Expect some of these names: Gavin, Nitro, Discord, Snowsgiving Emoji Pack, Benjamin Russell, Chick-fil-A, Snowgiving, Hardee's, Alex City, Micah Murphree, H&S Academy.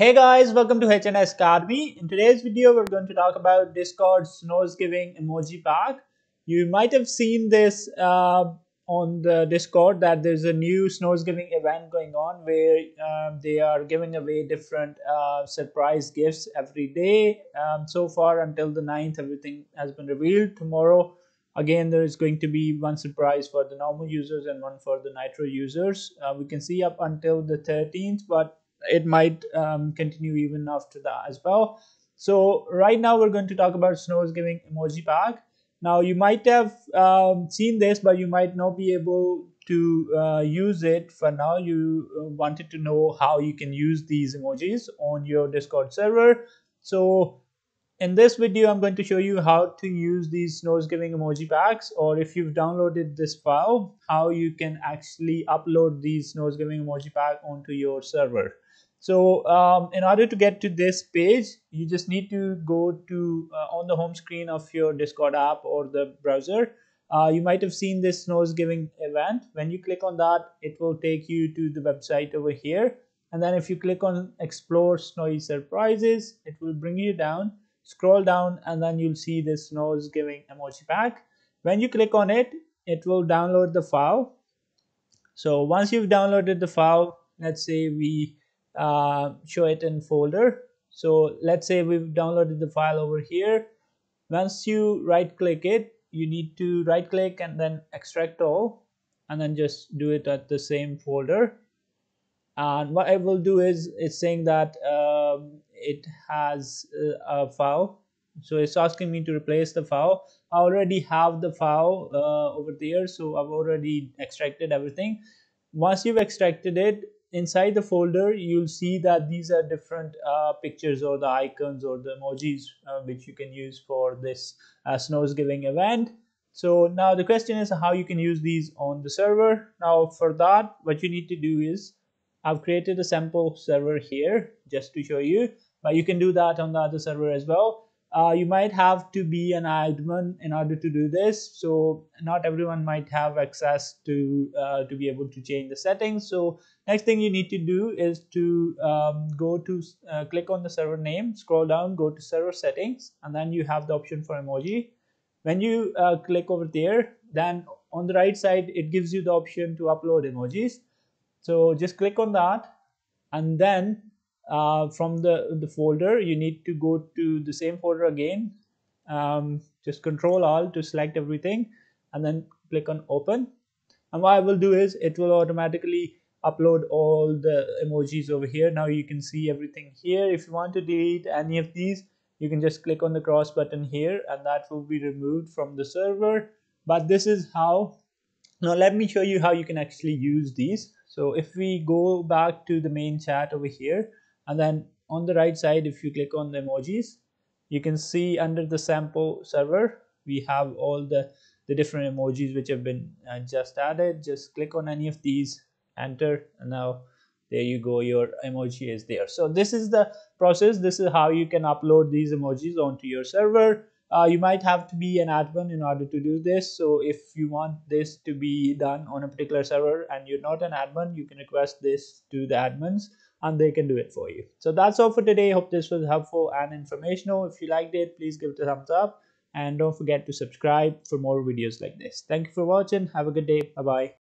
Hey guys, welcome to H&S Academy. In today's video, we're going to talk about Discord's Snowsgiving Emoji Pack. You might have seen this on the Discord that there's a new Snowsgiving event going on where they are giving away different surprise gifts every day. So far until the 9th, everything has been revealed. Tomorrow, again, there is going to be one surprise for the normal users and one for the Nitro users. We can see up until the 13th, but it might continue even after that as well. So right now we're going to talk about Snowsgiving Emoji Pack. Now you might have seen this, but you might not be able to use it for now. You wanted to know how you can use these emojis on your Discord server. So in this video, I'm going to show you how to use these Snowsgiving Emoji Packs, or if you've downloaded this file, how you can actually upload these Snowsgiving Emoji Pack onto your server. So in order to get to this page, you just need to go to on the home screen of your Discord app or the browser. You might have seen this Snowsgiving event. When you click on that, it will take you to the website over here. And then if you click on Explore Snowy Surprises, it will bring you down. Scroll down and then you'll see this Snowsgiving Emoji Pack. When you click on it, it will download the file. So once you've downloaded the file, let's say we show it in folder. So let's say we've downloaded the file over here. Once you right click it, you need to right click and then extract all, and then just do it at the same folder. And what I will do is it's saying that it has a file, so it's asking me to replace the file. I already have the file over there, so I've already extracted everything. Once you've extracted it, inside the folder you'll see that these are different pictures or the icons or the emojis which you can use for this Snowsgiving event. So now the question is how you can use these on the server. Now for that, what you need to do is I've created a sample server here just to show you, but you can do that on the other server as well. You might have to be an admin in order to do this, so not everyone might have access to be able to change the settings. So next thing you need to do is to go to click on the server name, scroll down, go to server settings, and then you have the option for emoji. When you click over there, then on the right side it gives you the option to upload emojis. So just click on that, and then from the folder you need to go to the same folder again. Just Control-Alt to select everything and then click on open. And what I will do is it will automatically upload all the emojis over here. Now you can see everything here. If you want to delete any of these, you can just click on the cross button here and that will be removed from the server. But this is how. Now let me show you how you can actually use these. So if we go back to the main chat over here, and then on the right side, if you click on the emojis, you can see under the sample server, we have all the different emojis which have been just added. Just click on any of these, enter, and now there you go, your emoji is there. So this is the process. This is how you can upload these emojis onto your server. You might have to be an admin in order to do this. So if you want this to be done on a particular server and you're not an admin, you can request this to the admins and they can do it for you. So that's all for today. Hope this was helpful and informational. If you liked it, please give it a thumbs up and don't forget to subscribe for more videos like this. Thank you for watching. Have a good day. Bye-bye.